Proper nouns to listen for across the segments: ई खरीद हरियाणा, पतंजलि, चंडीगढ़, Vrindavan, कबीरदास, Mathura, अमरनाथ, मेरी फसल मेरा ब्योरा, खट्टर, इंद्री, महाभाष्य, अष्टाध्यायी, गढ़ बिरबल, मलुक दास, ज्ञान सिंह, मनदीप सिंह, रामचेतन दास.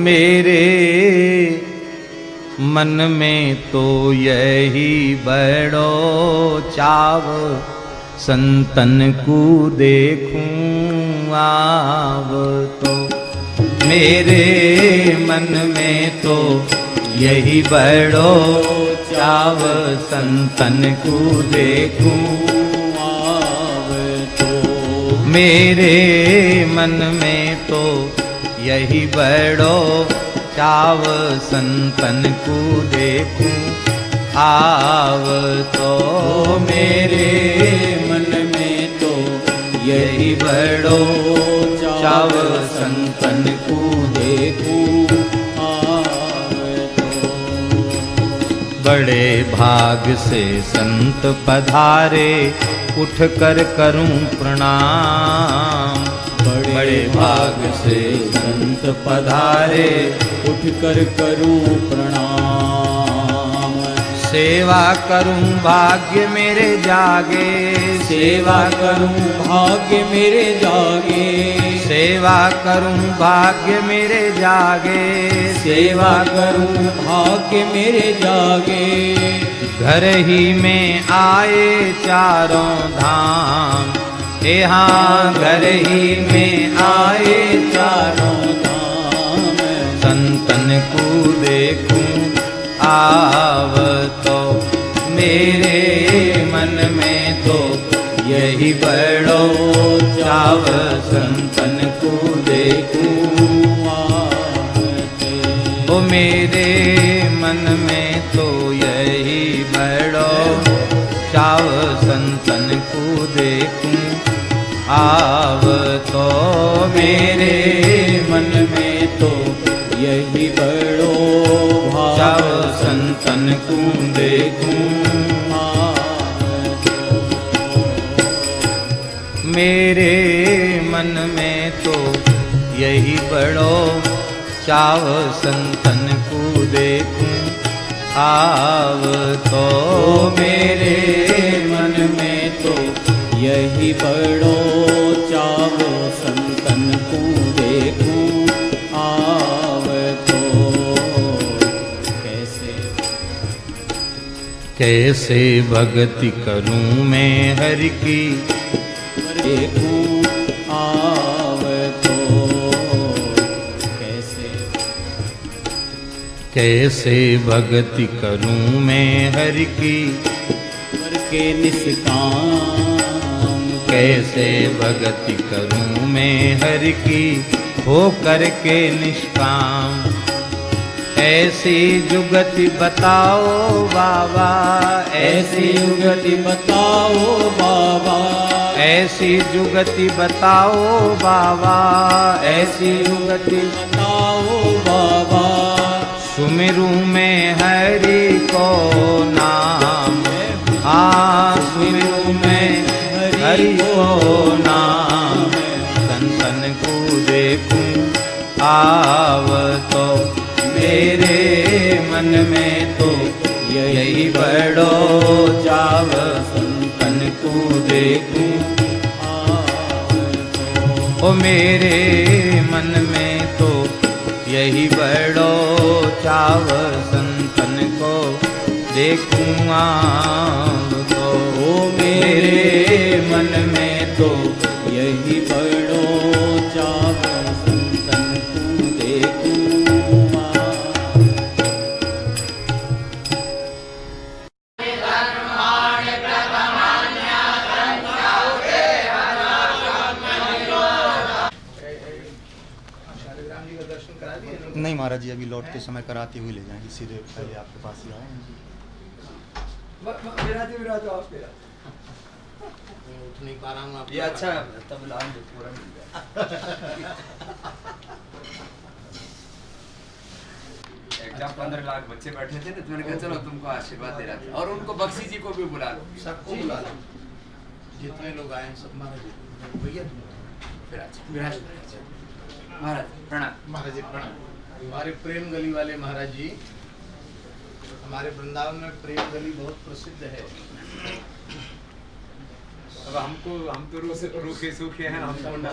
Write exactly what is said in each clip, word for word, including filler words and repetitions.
मेरे मन में तो यही बड़ो चाव संतन को देखूं आव। तो मेरे मन में तो यही बड़ो चाव संतन को देखूं आव। तो मेरे मन में तो यही बड़ो चाव संतन को देखूं आव। तो मेरे मन में तो यही बड़ो चाव संतन को देखूं आव। तो बड़े भाग से संत पधारे उठ कर करूं प्रणाम। बड़े भाग से संत पधारे उठ कर करूं प्रणाम। सेवा करूं भाग्य मेरे जागे, सेवा करूं भाग्य मेरे जागे, सेवा करूं भाग्य मेरे जागे, सेवा करूं भाग्य मेरे जागे। घर ही में आए चारों धाम, यहाँ घर ही में आए चारों धाम, संतन को देखूं आव। तो मेरे मन में तो यही बड़ो चाव संतन को देखूं आव। तो मेरे मन में तो यही बड़ो चाव संतन को देखूं आव। तो मेरे मन में तो यही बड़ो भाव संतन को देखूं आव। मेरे मन में तो यही बड़ो चाव संतन को देखूं आव। तो मेरे मन में तो यही बड़ो चाव संतन को देखूं आव। तो कैसे कैसे भक्ति करूं मैं हरि की देखूं आव। तो कैसे कैसे भक्ति करूं मैं हरि की के निष्काम, कैसे भक्ति करूं मैं हर की हो करके निष्काम। ऐसी जुगति बताओ बाबा, ऐसी जुगति बताओ बाबा, ऐसी जुगति बताओ बाबा, ऐसी जुगति बताओ बाबा। सुमिरूं मैं हरि को नाम, हाँ सुमिरूं मैं हरि को नाम, संतन को देखूं आव। तो मेरे मन में तो यही बड़ो चाव संतन को देखूं आव। ओ मेरे मन में तो यही बड़ो चाव संतन को देखूं आव। तो मेरे मन में तो यही बड़ो चाव संतन को देखूं आव। नहीं महाराज जी, अभी लौटते समय कराते हुए ले जाएंगे, सीधे पहले आपके पास ही आए। उठ नहीं पा रहा हूँ आप, ये अच्छा है तब लाऊं जो पूरा मिल गया। एग्जाम पंद्रह लाख बच्चे बैठे थे ना, मैंने कहा चलो तुमको आशीर्वाद दे रहा था। और उनको बख्शी जी को भी बुला लो, सबको बुला लो, जितने लोग आए हैं सब महाराज भैया। फिर अच्छा महाराज महाराज प्रणाम। महाराज जी प्रणाम। हमारे प्रेम गली वाले महाराज जी, हमारे वृंदावन में प्रेम गली बहुत प्रसिद्ध है। अब हमको हम तो रोज रूखे सूखे हैं, हमको ना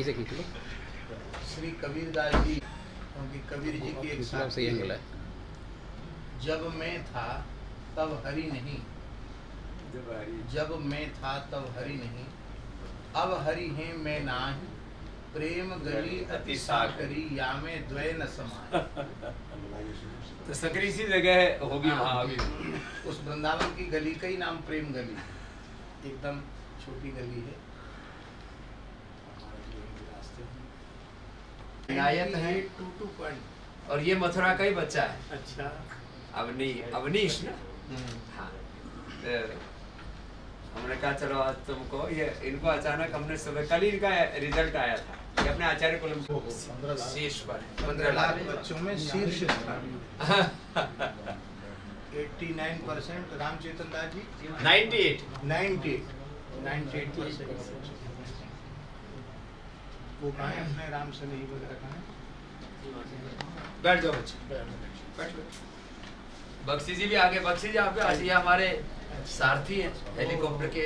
इसे खींच लो। श्री कबीरदास जी, क्योंकि कबीर जी की एक साक्षी है, जब मैं था तब हरि नहीं, जब मैं था तब हरि नहीं, अब हरि है मैं नाही, प्रेम गली अति साकरी या में द्वय न समाए। तो सकरी सी जगह होगी वहाँ, उस वृंदावन की गली का ही नाम प्रेम गली, एकदम छोटी गली है। नायक है टू टू पॉइंट और ये मथुरा का ही बच्चा है। अच्छा, अवनी अवनीश ना। हाँ, हमने कहा चलो आज तुमको ये इनको अचानक हमने सुबह कल इनका रिजल्ट आया था, ये अपने आचार्य कुलम शीर्ष पर पंद्रह लाख बच्चों में शीर्ष नवासी परसेंट, रामचेतन दास जी अट्ठानवे, अट्ठानवे, अट्ठानवे परसेंट वो कहाँ है अपने राम से नहीं बोल रखा है। बैठ जाओ बच्चे, बैठ जाओ। बक्सी जी भी आगे, बक्सी जी आप आज ये हमारे सारथी हैं, हेलीकॉप्टर के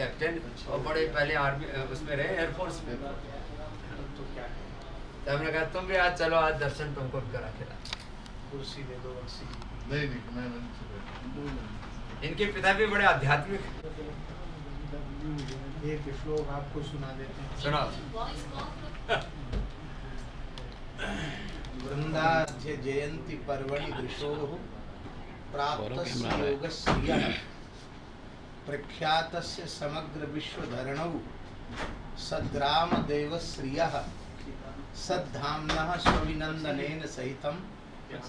कैप्टन और बड़े पहले आर्मी उसमें रहे, एयरफोर्स में। तो हमने कहा तुम भी आज चलो, आज दर्शन तुमको भी करा के ला। कुर्सी दे दो बक्सी। नहीं नहीं मैं नहीं। इनके पिता भी बड़े आध्यात्मिक हैं। एक श्लोक आपको सुना देते हैं। सुनाओ। वृंदास्य जयंती पर्वणि दृशोः प्राप्तस्य योगस्य प्रख्यातस्य समग्र विश्वधरणौ सद्राम देवश्रियः सद्धाम्नः स्वविनन्दनेन सहितं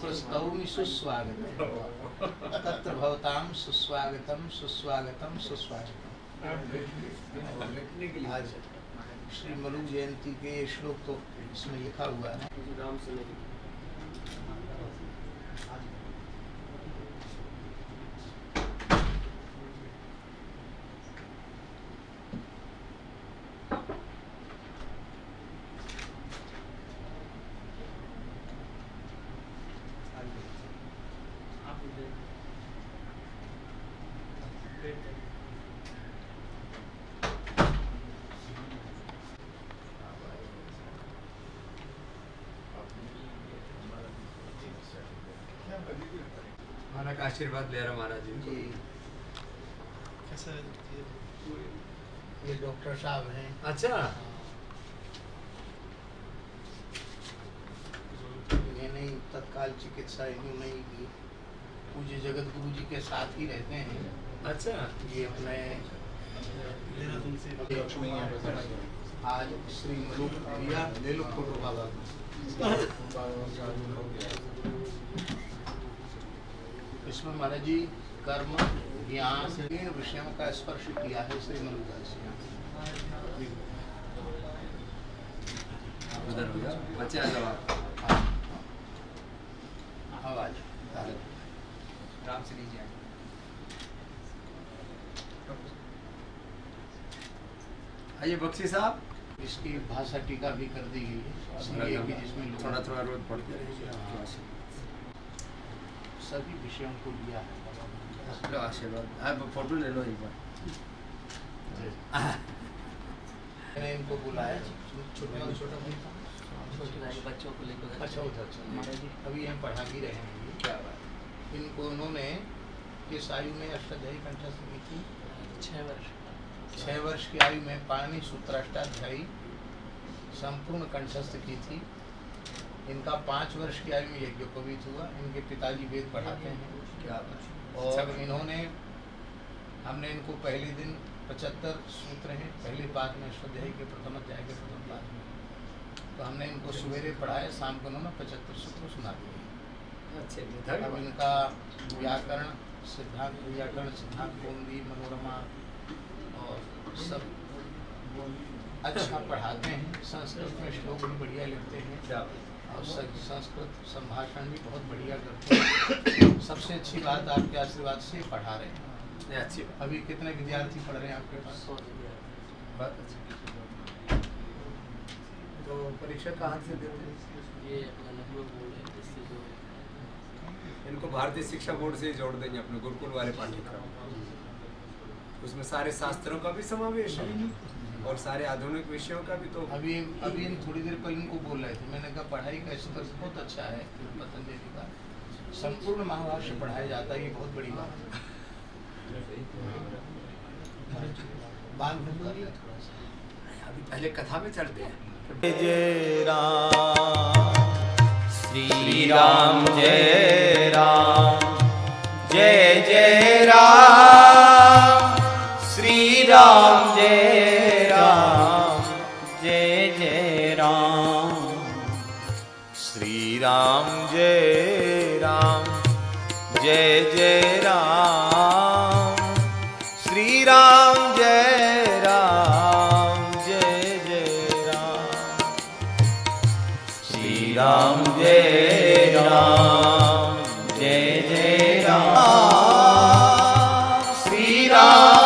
प्रस्तौमि सुस्वागतम्। तत्र भवतां सुस्वागतम् सुस्वागतम् सुस्वागतम्। आज श्री मलुक जयंती के श्लोक तो इसमें लिखा हुआ है। आशीर्वाद ले रहा महाराज जी। कैसा ये डॉक्टर साहब हैं। अच्छा, इन्हें तत्काल चिकित्सा इन्होंने ही की, पूज्य जगत गुरु जी के साथ ही रहते हैं। अच्छा, ये अपने आज श्री मलुक भैया ले लो फोटो बाबा। इसमें महाराज जी कर्म ज्ञान से इन विषयों का स्पर्श किया है श्री मलुक दास जी। बच्चे आ जाओ आप, आवाज राम से लीजिए। आइए बख्शी साहब, इसकी भाषा टीका भी कर दी गई है जिसमें थोड़ा थोड़ा रोज पढ़ते रहिए, सभी विषयों को लिया है। आशीर्वाद आप फोटो ले लो एक बार। मैंने इनको बुलाया, छोटा छोटा बच्चों को लेकर। अच्छा उधर अभी हम पढ़ा भी रहे हैं, क्या बात। इनको उन्होंने किस आयु में अष्टाध्यायी कंठस्थ की थी? छः वर्ष छः वर्ष की आयु में पाणि सूत्र अष्टाध्यायी संपूर्ण कंठस्थ की थी। इनका पाँच वर्ष की आयु में यज्ञोपवीत हुआ। इनके पिताजी वेद पढ़ाते हैं। क्या और इन्होंने, हमने इनको पहले दिन पचहत्तर सूत्र हैं पहले पाठ में, अष्टाध्यायी के प्रथम अध्याय के प्रथम पाठ में। तो हमने इनको सवेरे पढ़ाया, शाम को उन्होंने पचहत्तर सूत्र सुना दिए। अब इनका व्याकरण सिद्धांत, व्याकरण सिद्धांत गोंदी मनोरमा और सब अच्छा पढ़ाते हैं। संस्कृत में श्लोक भी बढ़िया लिखते हैं और संस्कृत संभाषण भी बहुत बढ़िया करते हैं। सबसे अच्छी बात आपके आशीर्वाद से पढ़ा रहे हैं। अच्छी बात। अभी कितने विद्यार्थी पढ़ रहे हैं आपके पास? तो परीक्षा कहाँ से देते हैं? ये अपना लखनऊ बोर्ड है, इससे जो इनको भारतीय शिक्षा बोर्ड से जोड़ देंगे अपने गुरुकुल वाले पाठ्यक्रम, उसमें सारे शास्त्रों का भी समावेश है। और सारे आधुनिक विषयों का भी। तो अभी अभी थोड़ी देर पहले इनको बोल रहे थे, मैंने कहा पढ़ाई का स्तर बहुत अच्छा है पतंजलि का, संपूर्ण महाभाष्य पढ़ाया जाता है, ये बहुत बड़ी बात है। अभी पहले कथा में चलते हैं। जय राम, श्री राम जय राम, जय जय राम, श्री राम जय राम जय राम, जय जय राम, श्री राम जय राम, जय जय राम, श्री राम जय राम, जय जय राम, श्री राम जय राम, जय जय राम, श्री राम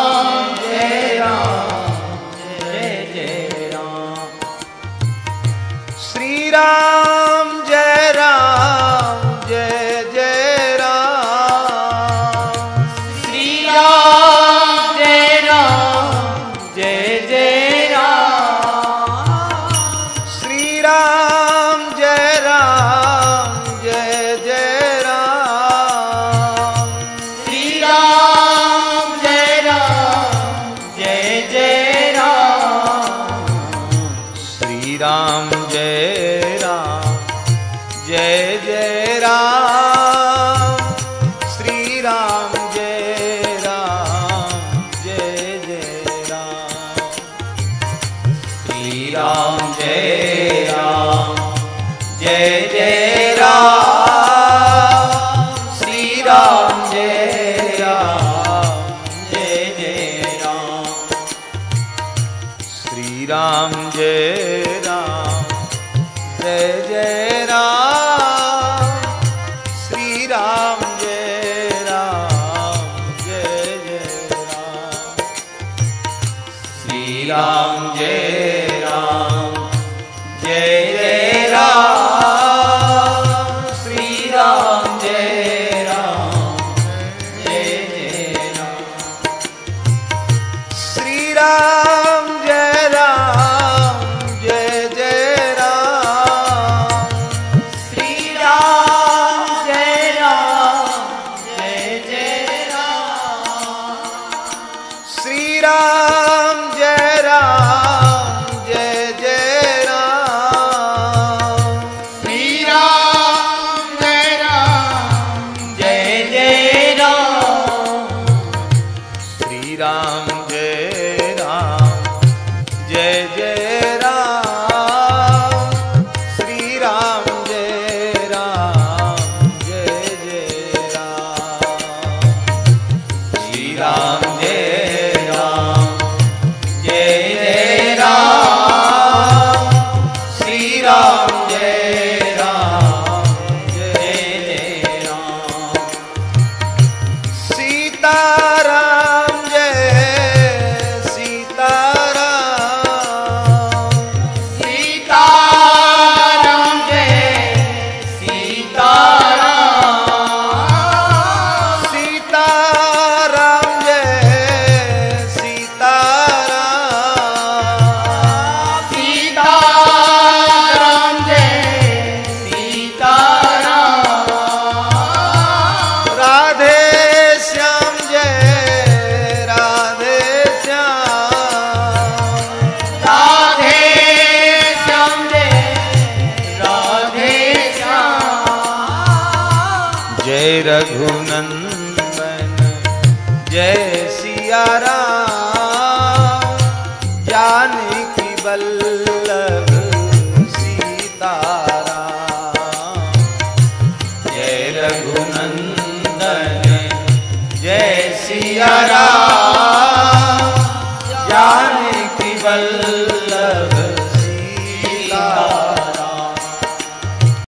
Yara